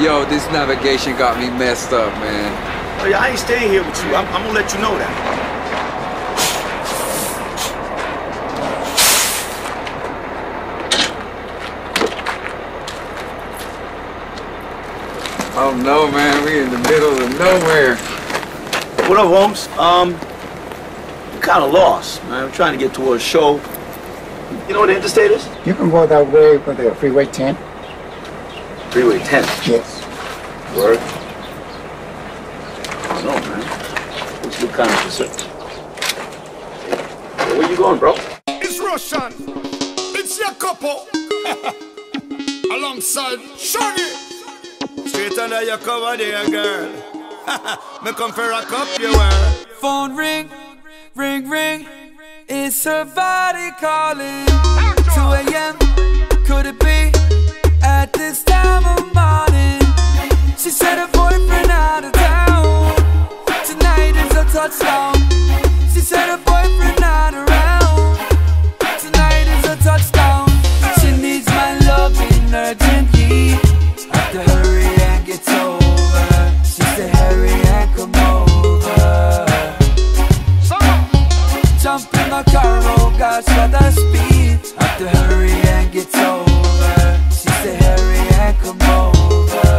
Yo, this navigation got me messed up, man. Oh, yeah, I ain't staying here with you. I'm gonna let you know that. Oh no, man, we in the middle of nowhere. What up, Holmes? I'm kind of lost, man. I'm trying to get to a show. You know what the interstate is? You can go that way with the Freeway 10. Freeway 10? Yes. Word? I don't know, man. Looks look kind of concerned. Where you going, bro? It's Russian. It's your couple. Alongside Shaggy. Straight under your cover there, girl. Me come for a cup you were. Phone ring, ring, ring. It's her body calling. 2 AM, could it be? At this time of morning, she said her boyfriend out of town. Tonight is a touchdown. She said her boyfriend not around. Tonight is a touchdown. She needs my loving urgently. After her. It's over. She said, hurry and come over. Jump in my car, oh gosh, what a speed. Have to hurry and get over. She said, hurry and come over.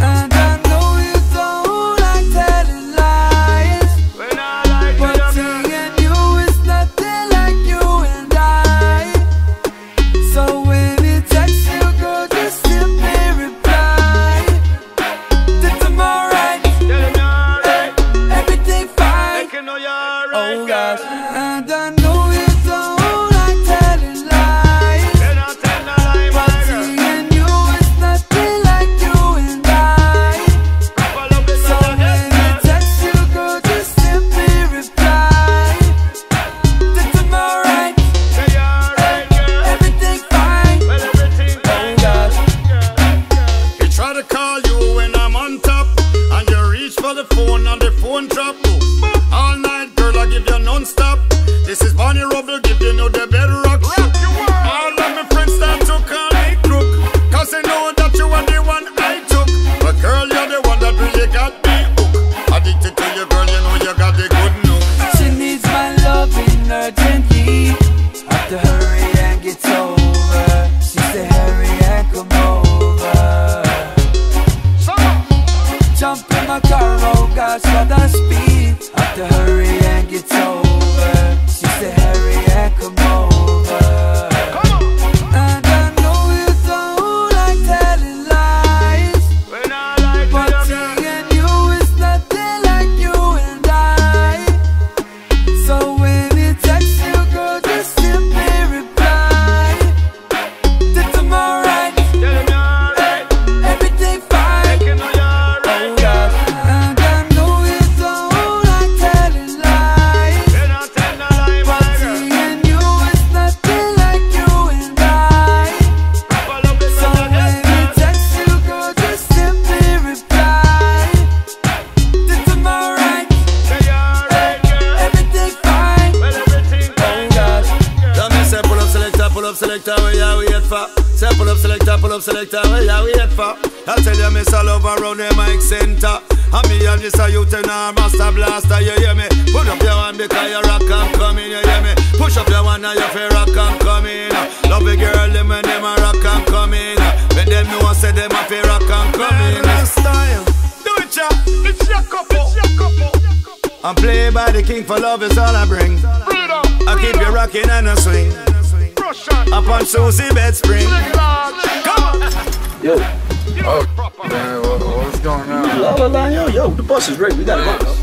And I know you don't like telling lies, but seeing you is nothing like you and I. So when it text you, girl, just tip me reply. Oh gosh, and I know you don't like telling lies. But seeing you is nothing like you and I. So when I text you, girl, just simply reply that I'm alright, everything fine. Oh gosh, they try to call you when I'm on top, and you reach for the phone and the phone drop. All night, girl, I give you non-stop. This is Bonnie Rubble, giving you the bedrock. All of my friends start to call me crook, cause they know that you are the one I took. But girl, you're the one that really got me hooked. Addicted to you, girl, you know you got the good look. She needs my loving urgently. Have to hurry and get over. She said hurry and come over. Jump in my car, oh gosh, what a speed. Have to hurry and get over. She said hurry and come over. And I know you don't like telling lies, but seeing you is nothing like you and I. So when it texts you, girl, just simply reply that I'm alright, everything fine. Oh God. Selector, where ya we at for? Say pull up selector, where ya we at for? I tell you, miss all over around the mic center. And me and this a youth in our master blaster, you hear me? Put up your hand because you rock and come in, you hear me? Push up your hand and you feel rock and come in. Love the girl, them and them a rock and come in. Make them know I say them a feel rock and come in. Style. Do it ya, it's your couple. I'm played by the king for love is all I bring. Freedom, I keep you rocking and I swing. Up on Susie Bed Spring. Come on. Yo. Oh, man, what's going on? Yo, the bus is ready. We got a bus.